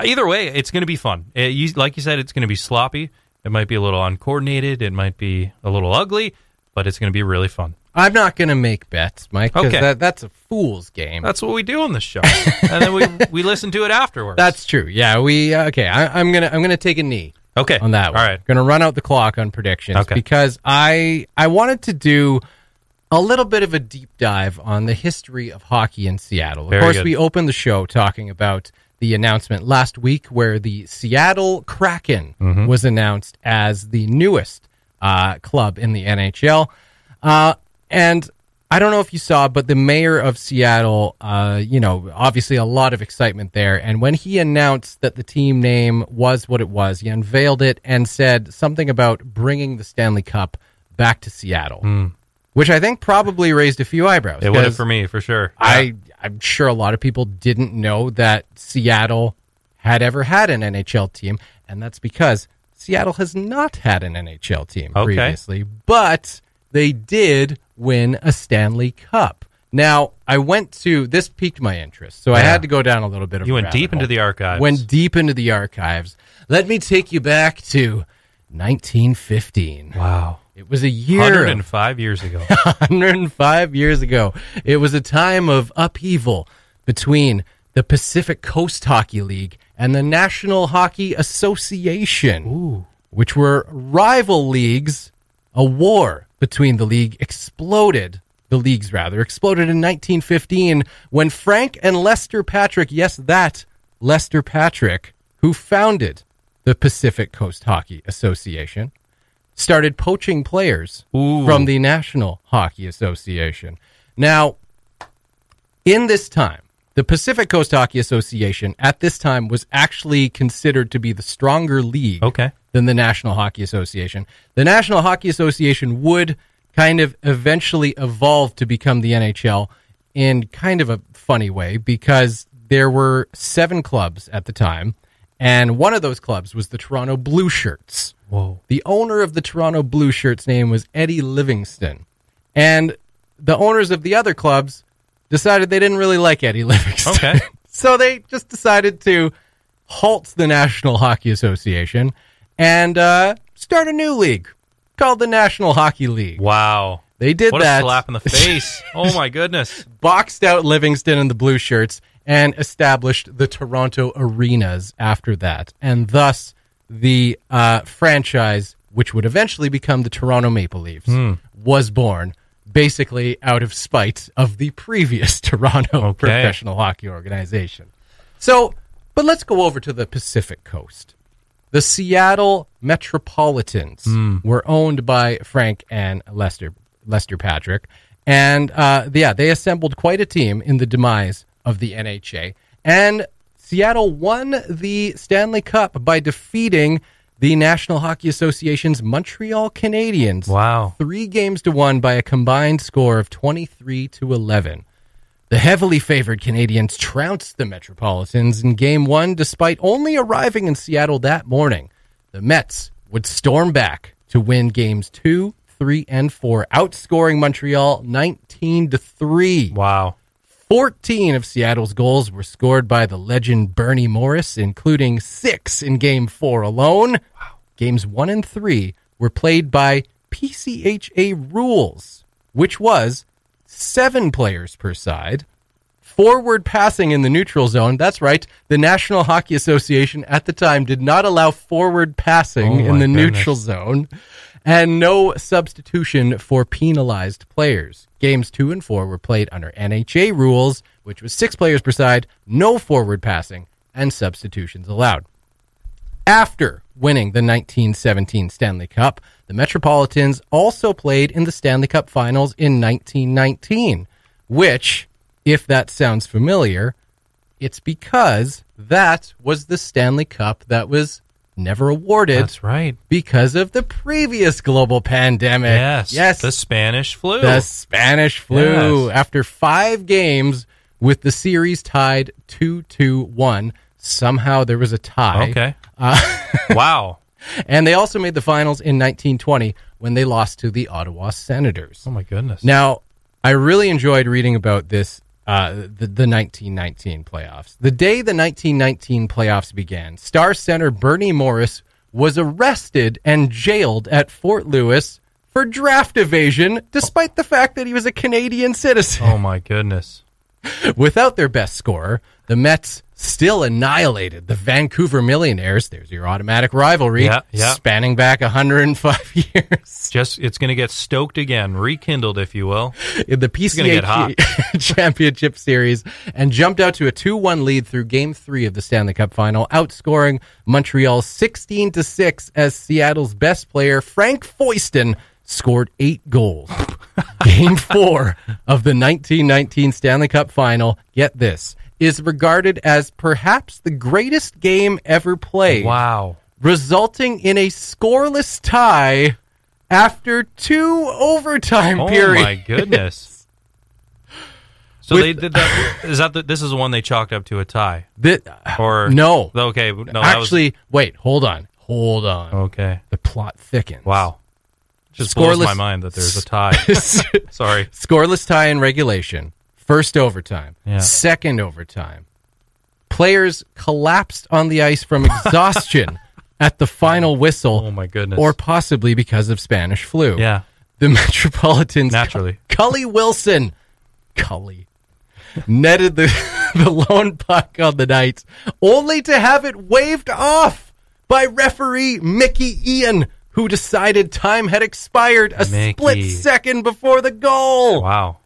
either way, it's going to be fun. Like you said, it's going to be sloppy. It might be a little uncoordinated. It might be a little ugly, but it's going to be really fun. I'm not going to make bets, Mike, because that's a fool's game. That's what we do on the show, and then we listen to it afterwards. That's true. Yeah. I'm gonna take a knee. Okay. On that one. All right. Going to run out the clock on predictions because I wanted to do a little bit of a deep dive on the history of hockey in Seattle. Of course, we opened the show talking about the announcement last week where the Seattle Kraken was announced as the newest club in the NHL. And I don't know if you saw, but the mayor of Seattle, obviously a lot of excitement there. And when he announced that the team name was what it was, he unveiled it and said something about bringing the Stanley Cup back to Seattle, which I think probably raised a few eyebrows. It would have for me, for sure. Yeah. I'm sure a lot of people didn't know that Seattle had ever had an NHL team, and that's because Seattle has not had an NHL team previously. But they did win a Stanley Cup. Now, this piqued my interest, so I had to go down a little bit of a rabbit hole. You went deep into the archives. Let me take you back to 1915. Wow. It was a year... 105 years ago. 105 years ago. It was a time of upheaval between the Pacific Coast Hockey League and the National Hockey Association, which were rival leagues. A war between the leagues exploded in 1915 when Frank and Lester Patrick, Lester Patrick, who founded the Pacific Coast Hockey Association, started poaching players from the National Hockey Association. Now, in this time, The Pacific Coast Hockey Association at this time was actually considered to be the stronger league than the National Hockey Association. The National Hockey Association would kind of eventually evolve to become the NHL in kind of a funny way, because there were 7 clubs at the time, and one of those clubs was the Toronto Blue Shirts. Whoa. The owner of the Toronto Blue Shirts' name was Eddie Livingstone, and the owners of the other clubs decided they didn't really like Eddie Livingstone. Okay. So they just decided to halt the National Hockey Association and start a new league called the National Hockey League. Wow. They did what that. What a slap in the face. Oh, my goodness. Boxed out Livingston and the Blue Shirts and established the Toronto Arenas after that. And thus, the franchise, which would eventually become the Toronto Maple Leafs, was born, basically out of spite of the previous Toronto professional hockey organization. So, but let's go over to the Pacific Coast. The Seattle Metropolitans were owned by Frank and Lester Patrick. And they assembled quite a team in the demise of the NHA. And Seattle won the Stanley Cup by defeating the National Hockey Association's Montreal Canadiens. Wow. 3-1 by a combined score of 23-11. The heavily favored Canadiens trounced the Metropolitans in Game 1 despite only arriving in Seattle that morning. The Mets would storm back to win Games 2, 3, and 4, outscoring Montreal 19-3. Wow. 14 of Seattle's goals were scored by the legend Bernie Morris, including 6 in Game 4 alone. Wow. Games 1 and 3 were played by PCHA rules, which was 7 players per side, forward passing in the neutral zone. That's right. The National Hockey Association at the time did not allow forward passing in the neutral zone, and no substitution for penalized players. Games 2 and 4 were played under NHA rules, which was 6 players per side, no forward passing, and substitutions allowed. After winning the 1917 Stanley Cup, the Metropolitans also played in the Stanley Cup Finals in 1919, which, if that sounds familiar, it's because that was the Stanley Cup that was never awarded. That's right. Because of the previous global pandemic. Yes. The Spanish flu. Yes. After 5 games with the series tied 2-1, somehow there was a tie. Okay. Wow. And they also made the finals in 1920 when they lost to the Ottawa Senators. Oh, my goodness. Now, I really enjoyed reading about this, the 1919 playoffs. The day the 1919 playoffs began, star center Bernie Morris was arrested and jailed at Fort Lewis for draft evasion, despite the fact that he was a Canadian citizen. Oh, my goodness. Without their best scorer, the Mets still annihilated the Vancouver Millionaires. There's your automatic rivalry, spanning back 105 years. It's going to get stoked again, rekindled, if you will. In the PCHA Championship Series, and jumped out to a 2-1 lead through Game 3 of the Stanley Cup Final, outscoring Montreal 16-6 as Seattle's best player, Frank Foyston, scored 8 goals. Game 4 of the 1919 Stanley Cup Final, get this, is regarded as perhaps the greatest game ever played. Wow. Resulting in a scoreless tie after 2 overtime periods. Oh, my goodness. So they did that. This is the one they chalked up to a tie? No. Okay. No, actually, wait, hold on. Okay. The plot thickens. Wow. Just blows my mind that there's a tie. Sorry. Scoreless tie in regulation. First overtime, second overtime. Players collapsed on the ice from exhaustion at the final whistle. Oh my goodness! Or possibly because of Spanish flu. Yeah. The Metropolitans, naturally. Cully Wilson, netted the lone puck on the night, only to have it waved off by referee Mickey Ian, who decided time had expired a split second before the goal. Wow.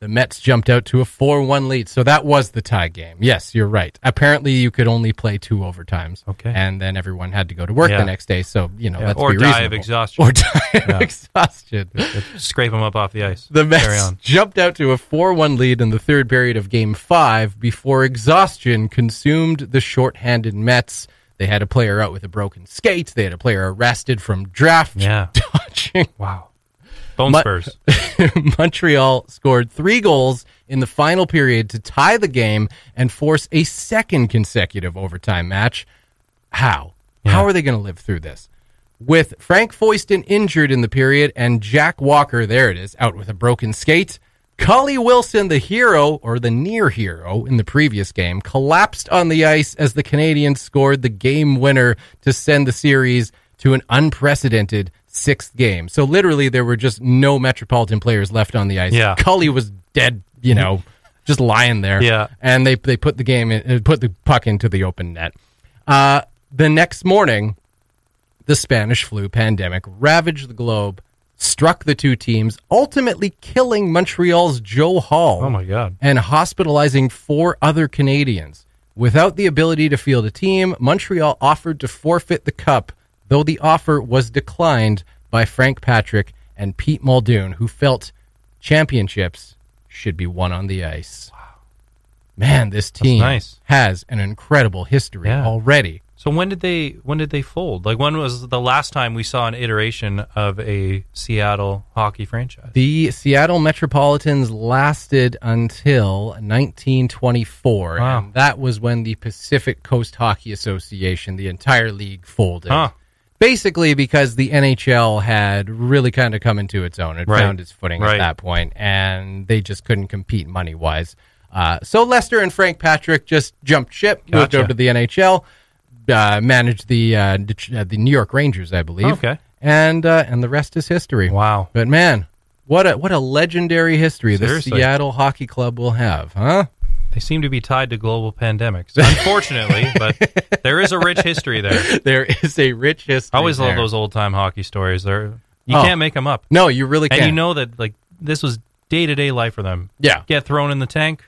The Mets jumped out to a 4-1 lead, so that was the tie game. Yes, you're right. Apparently, you could only play two overtimes, and then everyone had to go to work the next day, so, you know, let's be reasonable. Or die of exhaustion. Or die of exhaustion. Scrape them up off the ice. The Mets jumped out to a 4-1 lead in the third period of Game 5 before exhaustion consumed the shorthanded Mets. They had a player out with a broken skate. They had a player arrested from draft dodging. Wow. Bone spurs. Montreal scored three goals in the final period to tie the game and force a second consecutive overtime match. How? Yeah. How are they going to live through this? With Frank Foyston injured in the period and Jack Walker, there it is, out with a broken skate. Cully Wilson, the hero, or the near hero in the previous game, collapsed on the ice as the Canadiens scored the game winner to send the series to an unprecedented sixth game. So literally there were just no Metropolitan players left on the ice. Yeah. Cully was dead, you know, just lying there. Yeah. And they put the game in, put the puck into the open net. The next morning, the Spanish flu pandemic ravaged the globe, struck the two teams, ultimately killing Montreal's Joe Hall. Oh my God. And hospitalizing four other Canadians. Without the ability to field a team, Montreal offered to forfeit the cup, though the offer was declined by Frank Patrick and Pete Muldoon, who felt championships should be won on the ice. Wow. Man, this team has an incredible history already. So when did they fold? Like, when was the last time we saw an iteration of a Seattle hockey franchise? The Seattle Metropolitans lasted until 1924, and that was when the Pacific Coast Hockey Association, the entire league, folded. Huh. Basically because the NHL had really kind of come into its own. It found its footing at that point, and they just couldn't compete money-wise. So Lester and Frank Patrick just jumped ship, moved over to the NHL, managed the New York Rangers, I believe. Okay. And the rest is history. Wow. But, man, what a legendary history the Seattle Hockey Club will have, huh? They seem to be tied to global pandemics, unfortunately, but there is a rich history there. There is a rich history. I always love those old-time hockey stories. You can't make them up. No, you really can't. And you know that, like, this was day-to-day life for them. Yeah. Get thrown in the tank,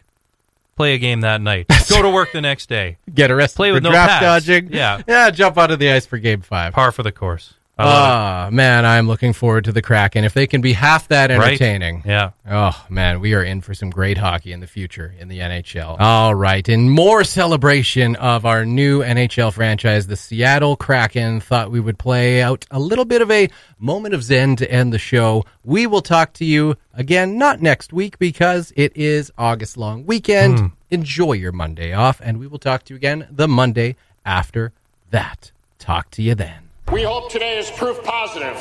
play a game that night, go to work the next day. Get arrested play with for no draft pass. Dodging. Yeah. Yeah, jump onto the ice for Game 5. Par for the course. Oh, man, I'm looking forward to the Kraken. If they can be half that entertaining. Right? Yeah. Oh, man, we are in for some great hockey in the future in the NHL. All right, in more celebration of our new NHL franchise, the Seattle Kraken, thought we would play out a little bit of a moment of zen to end the show. We will talk to you again, not next week, because it is August long weekend. Enjoy your Monday off, and we will talk to you again the Monday after that. Talk to you then. We hope today is proof positive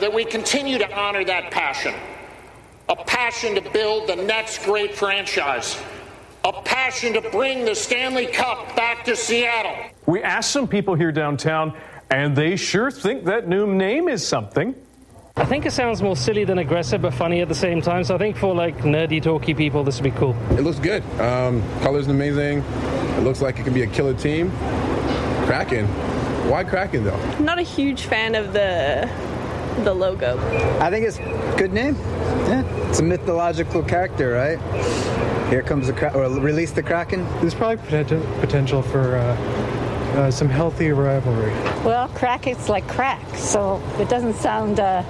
that we continue to honor that passion, a passion to build the next great franchise, a passion to bring the Stanley Cup back to Seattle. We asked some people here downtown, and they sure think that new name is something. I think it sounds more silly than aggressive, but funny at the same time. So I think for, like, nerdy, talky people, this would be cool. It looks good. Color's amazing. It looks like it could be a killer team. Kraken. Why Kraken, though? I'm not a huge fan of the logo. I think it's a good name. Yeah, it's a mythological character, right? Here comes the Kraken, or release the Kraken. There's probably potential for some healthy rivalry. Well, crack, it's like crack, so it doesn't sound that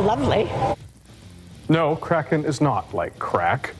lovely. No, Kraken is not like crack.